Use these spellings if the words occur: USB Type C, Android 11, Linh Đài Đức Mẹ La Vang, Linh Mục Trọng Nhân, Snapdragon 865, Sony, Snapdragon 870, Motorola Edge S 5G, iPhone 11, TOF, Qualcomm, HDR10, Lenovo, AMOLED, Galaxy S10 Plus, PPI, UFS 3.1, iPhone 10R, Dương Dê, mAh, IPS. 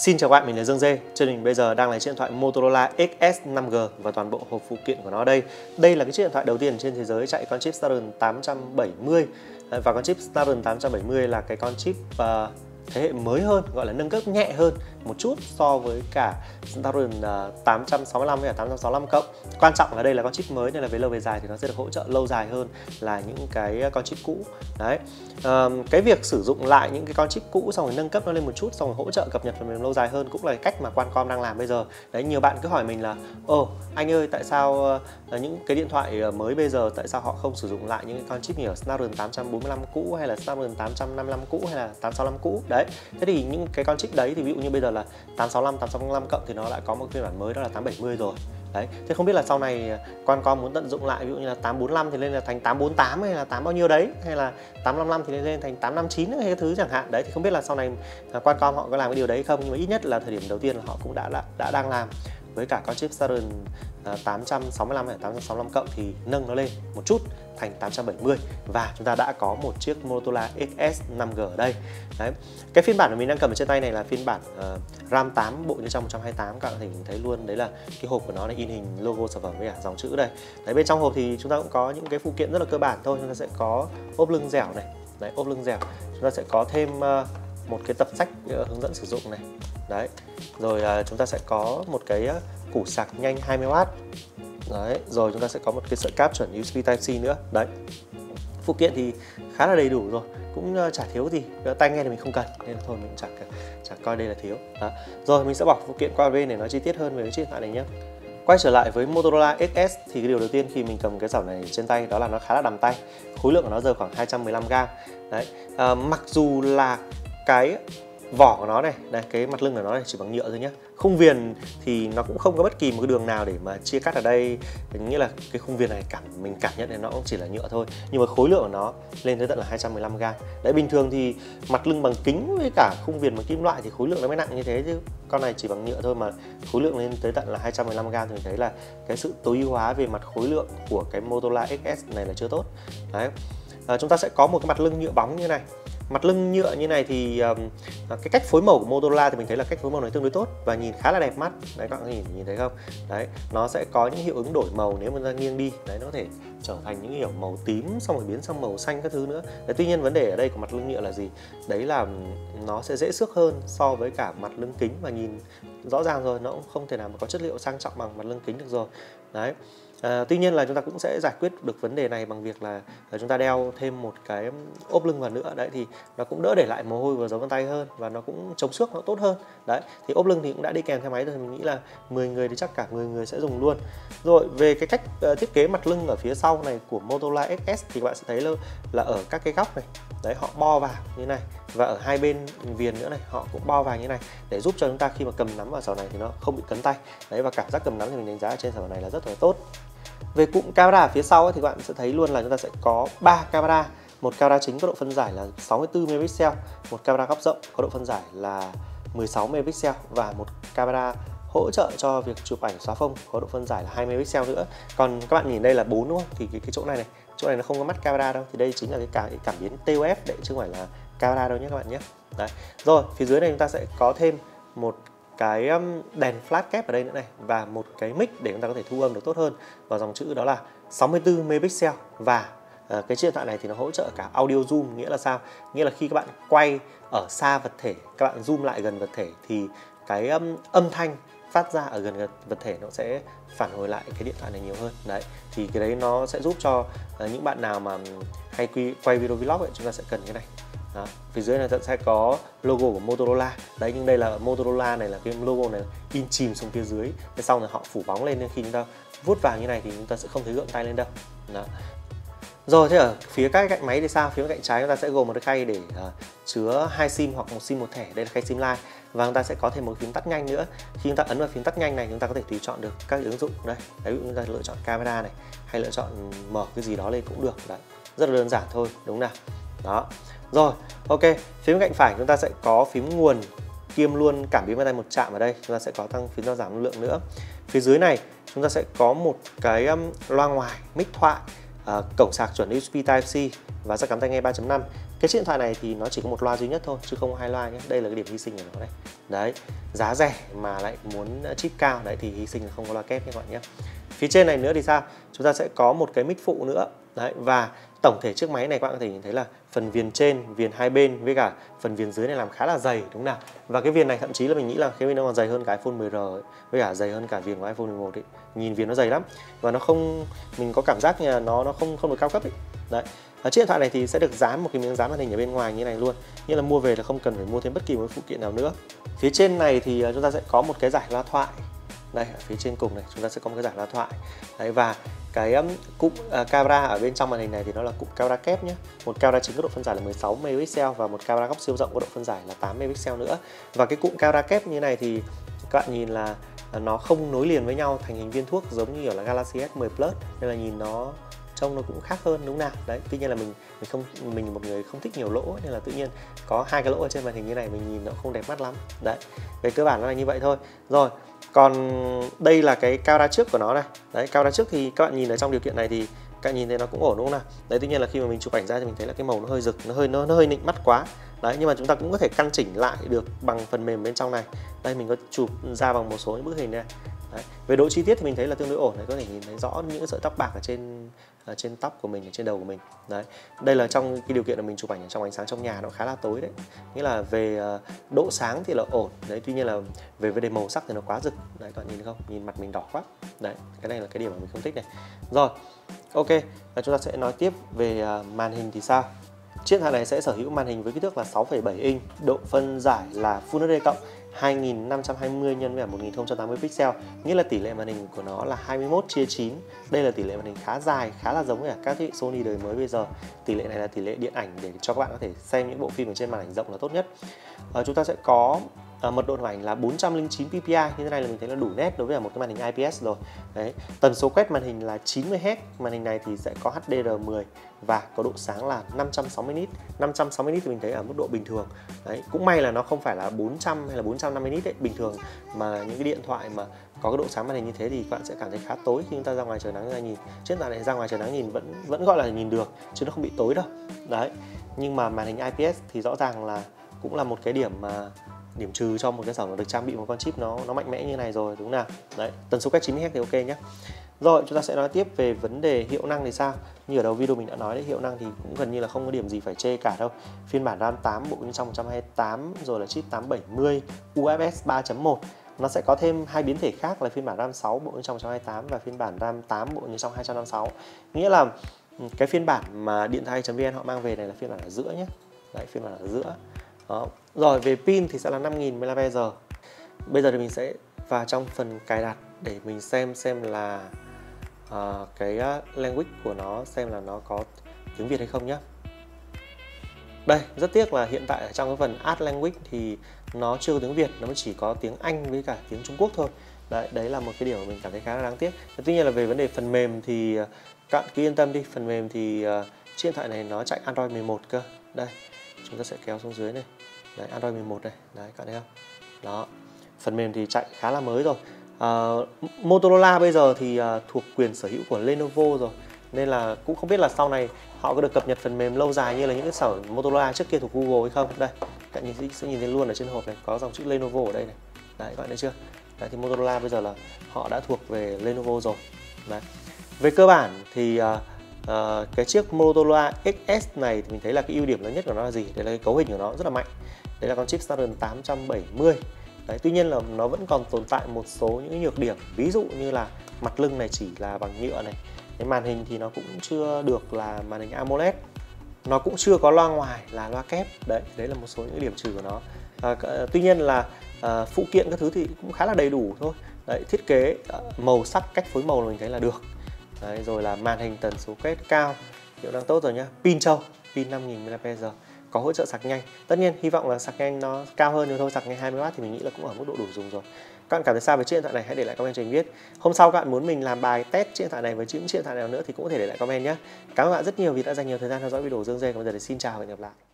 Xin chào các bạn, mình là Dương Dê. Trên mình bây giờ đang lấy chiếc điện thoại Motorola Edge S 5G và toàn bộ hộp phụ kiện của nó đây. Đây là cái chiếc điện thoại đầu tiên trên thế giới chạy con chip Snapdragon 870. Và con chip Snapdragon 870 là cái con chip thế hệ mới hơn, gọi là nâng cấp nhẹ hơn một chút so với cả Snapdragon 865 hay là 865 cộng. Quan trọng là đây là con chip mới nên là về lâu về dài thì nó sẽ được hỗ trợ lâu dài hơn là những cái con chip cũ. Đấy, cái việc sử dụng lại những cái con chip cũ xong rồi nâng cấp nó lên một chút, xong rồi hỗ trợ cập nhật phần mềm lâu dài hơn cũng là cái cách mà Qualcomm đang làm bây giờ. Đấy, nhiều bạn cứ hỏi mình là anh ơi, tại sao những cái điện thoại mới bây giờ tại sao họ không sử dụng lại những cái con chip như ở Snapdragon 845 cũ hay là Snapdragon 855 cũ hay là 865 cũ. Đấy, thế thì những cái con chip đấy thì ví dụ như bây giờ là 865, 865 cộng thì nó lại có một phiên bản mới đó là 870 rồi. Đấy, thế không biết là sau này Qualcomm muốn tận dụng lại ví dụ như là 845 thì lên là thành 848 hay là 8 bao nhiêu đấy, hay là 855 thì lên thành 859 hay cái thứ chẳng hạn. Đấy, thì không biết là sau này Qualcomm họ có làm cái điều đấy không, nhưng mà ít nhất là thời điểm đầu tiên là họ cũng đã đang làm với cả con chip Snapdragon 865 hay 865 cộng thì nâng nó lên một chút thành 870 và chúng ta đã có một chiếc Motorola Edge S 5G ở đây. Đấy, cái phiên bản mà mình đang cầm ở trên tay này là phiên bản RAM 8 bộ nhớ trong 128, các bạn hình thấy luôn đấy là cái hộp của nó này, in hình logo sản phẩm với cả dòng chữ đây. Đấy, bên trong hộp thì chúng ta cũng có những cái phụ kiện rất là cơ bản thôi, chúng ta sẽ có ốp lưng dẻo này, đấy, ốp lưng dẻo. Chúng ta sẽ có thêm một cái tập sách hướng dẫn sử dụng này. Đấy, rồi chúng ta sẽ có một cái củ sạc nhanh 20W. Đấy, rồi chúng ta sẽ có một cái sợi cáp chuẩn USB Type C nữa. Đấy, phụ kiện thì khá là đầy đủ rồi, cũng chả thiếu gì. Tai nghe thì mình không cần nên thôi mình chả coi đây là thiếu. Đó. Rồi mình sẽ bỏ phụ kiện qua bên để nói chi tiết hơn về cái chiếc điện thoại này nhé. Quay trở lại với Motorola Edge S thì cái điều đầu tiên khi mình cầm cái giỏ này trên tay đó là nó khá là đầm tay. Khối lượng của nó giờ khoảng 215g. Đấy, mặc dù là cái vỏ của nó này, đây, cái mặt lưng của nó này chỉ bằng nhựa thôi nhé. Khung viền thì nó cũng không có bất kỳ một cái đường nào để mà chia cắt ở đây, nghĩa là cái khung viền này mình cảm nhận này nó cũng chỉ là nhựa thôi, nhưng mà khối lượng của nó lên tới tận là 215g. Đấy, bình thường thì mặt lưng bằng kính với cả khung viền bằng kim loại thì khối lượng nó mới nặng như thế, chứ con này chỉ bằng nhựa thôi mà khối lượng lên tới tận là 215g thì mình thấy là cái sự tối ưu hóa về mặt khối lượng của cái Motorola Edge S này là chưa tốt. Đấy, chúng ta sẽ có một cái mặt lưng nhựa bóng như này. Mặt lưng nhựa như này thì cái cách phối màu của Motorola thì mình thấy là cách phối màu này tương đối tốt và nhìn khá là đẹp mắt. Đấy, các bạn nhìn thấy không? Đấy, nó sẽ có những hiệu ứng đổi màu nếu mà ta nghiêng đi. Đấy, nó có thể trở thành những kiểu màu tím xong rồi biến sang màu xanh các thứ nữa. Đấy, tuy nhiên vấn đề ở đây của mặt lưng nhựa là gì? Đấy là nó sẽ dễ xước hơn so với cả mặt lưng kính và nhìn rõ ràng rồi, nó cũng không thể nào mà có chất liệu sang trọng bằng mặt lưng kính được rồi. Đấy. Tuy nhiên là chúng ta cũng sẽ giải quyết được vấn đề này bằng việc là chúng ta đeo thêm một cái ốp lưng vào nữa. Đấy, thì nó cũng đỡ để lại mồ hôi và dấu vân tay hơn và nó cũng chống xước nó tốt hơn. Đấy, thì ốp lưng thì cũng đã đi kèm theo máy rồi, mình nghĩ là 10 người thì chắc cả 10 người sẽ dùng luôn. Rồi về cái cách thiết kế mặt lưng ở phía sau này của Motorola Edge S thì các bạn sẽ thấy là ở các cái góc này, đấy, họ bo vào như này và ở hai bên viền nữa này họ cũng bo vào như này để giúp cho chúng ta khi mà cầm nắm vào giỏ này thì nó không bị cấn tay. Đấy, và cảm giác cầm nắm thì mình đánh giá ở trên giỏ này là rất là tốt. Về cụm camera ở phía sau ấy, thì các bạn sẽ thấy luôn là chúng ta sẽ có 3 camera. Một camera chính có độ phân giải là 64 megapixel, một camera góc rộng có độ phân giải là 16 megapixel và một camera hỗ trợ cho việc chụp ảnh xóa phông có độ phân giải là 20 megapixel nữa. Còn các bạn nhìn đây là 4 đúng không? Thì cái chỗ này này, chỗ này nó không có mắt camera đâu, thì đây chính là cái cảm biến TOF đấy, chứ không phải là camera đâu nhé các bạn nhé. Đấy. Rồi phía dưới này chúng ta sẽ có thêm một cái đèn flash kép ở đây nữa này và một cái mic để chúng ta có thể thu âm được tốt hơn, và dòng chữ đó là 64 megapixel. Và cái chiếc điện thoại này thì nó hỗ trợ cả audio zoom, nghĩa là sao? Nghĩa là khi các bạn quay ở xa vật thể, các bạn zoom lại gần vật thể thì cái âm thanh phát ra ở gần vật thể nó sẽ phản hồi lại cái điện thoại này nhiều hơn. Đấy, thì cái đấy nó sẽ giúp cho những bạn nào mà hay quay video vlog ấy, chúng ta sẽ cần cái này. Đó. Phía dưới này sẽ có logo của Motorola. Đấy, nhưng đây là Motorola này, là cái logo này in chìm xuống phía dưới. Thế sau này họ phủ bóng lên nên khi chúng ta vuốt vào như này thì chúng ta sẽ không thấy gượng tay lên đâu. Đó. Rồi thế ở phía các cạnh máy thì sao? Phía cạnh trái chúng ta sẽ gồm một cái khay để chứa 2 SIM hoặc 1 SIM 1 thẻ. Đây là khay SIM Line. Và chúng ta sẽ có thêm một phím tắt nhanh nữa. Khi chúng ta ấn vào phím tắt nhanh này, chúng ta có thể tùy chọn được các ứng dụng đây. Đấy, chúng ta lựa chọn camera này hay lựa chọn mở cái gì đó lên cũng được. Đấy, rất là đơn giản thôi, đúng nào? Đó. Rồi, ok, phía cạnh phải chúng ta sẽ có phím nguồn kiêm luôn cảm biến vân tay một chạm ở đây. Chúng ta sẽ có tăng phím giảm âm lượng nữa. Phía dưới này chúng ta sẽ có một cái loa ngoài, mic thoại, cổng sạc chuẩn USB Type C và jack cắm tai nghe 3.5. Cái chiếc điện thoại này thì nó chỉ có một loa duy nhất thôi chứ không hai loa nhé. Đây là cái điểm hy sinh của nó này. Đấy, giá rẻ mà lại muốn chip cao đấy thì hy sinh là không có loa kép các bạn nhé. Phía trên này nữa thì sao? Chúng ta sẽ có một cái mic phụ nữa. Đấy, và tổng thể chiếc máy này các bạn có thể nhìn thấy là phần viền trên, viền hai bên với cả phần viền dưới này làm khá là dày đúng không nào? Và cái viền này thậm chí là mình nghĩ là cái viền nó còn dày hơn cả iPhone 10R ấy, với cả dày hơn cả viền của iPhone 11 ấy. Nhìn viền nó dày lắm và nó không, mình có cảm giác là nó không được cao cấp ấy. Đấy. Chiếc điện thoại này thì sẽ được dán một cái miếng dán màn hình ở bên ngoài như này luôn. Nghĩa là mua về là không cần phải mua thêm bất kỳ một phụ kiện nào nữa. Phía trên này thì chúng ta sẽ có một cái giải loa thoại. Đây, ở phía trên cùng này chúng ta sẽ có một cái giải loa thoại. Đấy, và cái cụm camera ở bên trong màn hình này thì nó là cụm camera kép nhé. Một camera chính có độ phân giải là 16 megapixel và một camera góc siêu rộng có độ phân giải là 8 megapixel nữa. Và cái cụm camera kép như này thì các bạn nhìn là nó không nối liền với nhau thành hình viên thuốc giống như kiểu là Galaxy S10 Plus, nên là nhìn nó trông nó cũng khác hơn đúng không nào? Đấy, tuy nhiên là mình một người không thích nhiều lỗ nên là tự nhiên có hai cái lỗ ở trên màn hình như này mình nhìn nó không đẹp mắt lắm. Đấy, về cơ bản nó là như vậy thôi. Rồi, còn đây là cái camera trước của nó này. Đấy, camera trước thì các bạn nhìn ở trong điều kiện này thì các bạn nhìn thấy nó cũng ổn đúng không nào? Đấy, tuy nhiên là khi mà mình chụp ảnh ra thì mình thấy là cái màu nó hơi rực, nó hơi nịnh mắt quá. Đấy, nhưng mà chúng ta cũng có thể căn chỉnh lại được bằng phần mềm bên trong này. Đây, mình có chụp ra bằng một số những bức hình này. Đấy. Về độ chi tiết thì mình thấy là tương đối ổn này, có thể nhìn thấy rõ những sợi tóc bạc ở trên tóc của mình, ở trên đầu của mình. Đấy, đây là trong cái điều kiện là mình chụp ảnh trong ánh sáng trong nhà nó khá là tối đấy, nghĩa là về độ sáng thì là ổn đấy, tuy nhiên là về vấn đề màu sắc thì nó quá rực. Đấy, các bạn nhìn thấy không, nhìn mặt mình đỏ quá. Đấy, cái này là cái điểm mà mình không thích này. Rồi, ok, và chúng ta sẽ nói tiếp về màn hình thì sao. Chiếc điện thoại này sẽ sở hữu màn hình với kích thước là 6,7 inch, độ phân giải là Full HD cộng 2520 x 1080 pixel, nghĩa là tỷ lệ màn hình của nó là 21/9. Đây là tỷ lệ màn hình khá dài, khá là giống với các thiết bị Sony đời mới bây giờ. Tỷ lệ này là tỷ lệ điện ảnh để cho các bạn có thể xem những bộ phim ở trên màn ảnh rộng là tốt nhất. Chúng ta sẽ có mật độ hình ảnh là 409 PPI, như thế này là mình thấy là đủ nét đối với một cái màn hình IPS rồi. Đấy, tần số quét màn hình là 90 Hz. Màn hình này thì sẽ có HDR10 và có độ sáng là 560 nits. 560 nits thì mình thấy ở mức độ bình thường. Đấy, cũng may là nó không phải là 400 hay là 450 nits đấy. Bình thường mà những cái điện thoại mà có cái độ sáng màn hình như thế thì các bạn sẽ cảm thấy khá tối khi chúng ta ra ngoài trời nắng ra nhìn. Chứ là này ra ngoài trời nắng nhìn vẫn gọi là nhìn được chứ nó không bị tối đâu. Đấy, nhưng mà màn hình IPS thì rõ ràng là cũng là một cái điểm mà điểm trừ cho một cái sản phẩm được trang bị một con chip nó mạnh mẽ như này rồi đúng nào. Đấy, tần số quét 90 Hz thì ok nhé. Rồi, chúng ta sẽ nói tiếp về vấn đề hiệu năng thì sao. Như ở đầu video mình đã nói đấy, hiệu năng thì cũng gần như là không có điểm gì phải chê cả đâu. Phiên bản RAM 8 bộ bên trong 128 rồi là chip 870 UFS 3.1. Nó sẽ có thêm hai biến thể khác là phiên bản RAM 6 bộ bên trong 128 và phiên bản RAM 8 bộ bên trong 256. Nghĩa là cái phiên bản mà điện thoại vn họ mang về này là phiên bản ở giữa nhé. Đấy, phiên bản ở giữa. Đó. Rồi, về pin thì sẽ là 5000 mAh. Bây giờ thì mình sẽ vào trong phần cài đặt để mình xem là cái language của nó, xem là nó có tiếng Việt hay không nhé. Đây, rất tiếc là hiện tại trong cái phần Add Language thì nó chưa có tiếng Việt, nó chỉ có tiếng Anh với cả tiếng Trung Quốc thôi. Đấy là một cái điều mà mình cảm thấy khá là đáng tiếc. Tuy nhiên là về vấn đề phần mềm thì các bạn cứ yên tâm đi, phần mềm thì chiếc điện thoại này nó chạy Android 11 cơ. Đây, chúng ta sẽ kéo xuống dưới này. Đấy, Android 11 này, đấy các bạn thấy không? Đó, phần mềm thì chạy khá là mới rồi. Motorola bây giờ thì thuộc quyền sở hữu của Lenovo rồi, nên là cũng không biết là sau này họ có được cập nhật phần mềm lâu dài như là những cái sở Motorola trước kia thuộc Google hay không. Đây, các bạn sẽ nhìn thấy luôn ở trên hộp này có dòng chữ Lenovo ở đây này. Đấy, các bạn thấy chưa? Đấy, thì Motorola bây giờ là họ đã thuộc về Lenovo rồi. Đấy. Về cơ bản thì cái chiếc Motorola Edge S này thì mình thấy là cái ưu điểm lớn nhất của nó là gì? Đấy là cái cấu hình của nó rất là mạnh. Đấy là con chip Snapdragon 870. Đấy, tuy nhiên là nó vẫn còn tồn tại một số những nhược điểm, ví dụ như là mặt lưng này chỉ là bằng nhựa này. Cái màn hình thì nó cũng chưa được là màn hình AMOLED. Nó cũng chưa có loa ngoài là loa kép. Đấy là một số những điểm trừ của nó. Tuy nhiên là phụ kiện các thứ thì cũng khá là đầy đủ thôi. Đấy, thiết kế, màu sắc, cách phối màu mình thấy là được. Đấy, rồi là màn hình tần số quét cao, hiệu năng tốt rồi nhá. Pin trâu, pin 5000 mAh, có hỗ trợ sạc nhanh. Tất nhiên hy vọng là sạc nhanh nó cao hơn nữa thôi, sạc nhanh 20W thì mình nghĩ là cũng ở mức độ đủ dùng rồi. Các bạn cảm thấy sao về chiếc điện thoại này? Hãy để lại comment cho mình biết. Hôm sau các bạn muốn mình làm bài test chiếc điện thoại này với những chiếc điện thoại nào nữa thì cũng có thể để lại comment nhé. Cảm ơn các bạn rất nhiều vì đã dành nhiều thời gian theo dõi video của Dương Dê. Còn bây giờ thì xin chào và hẹn gặp lại.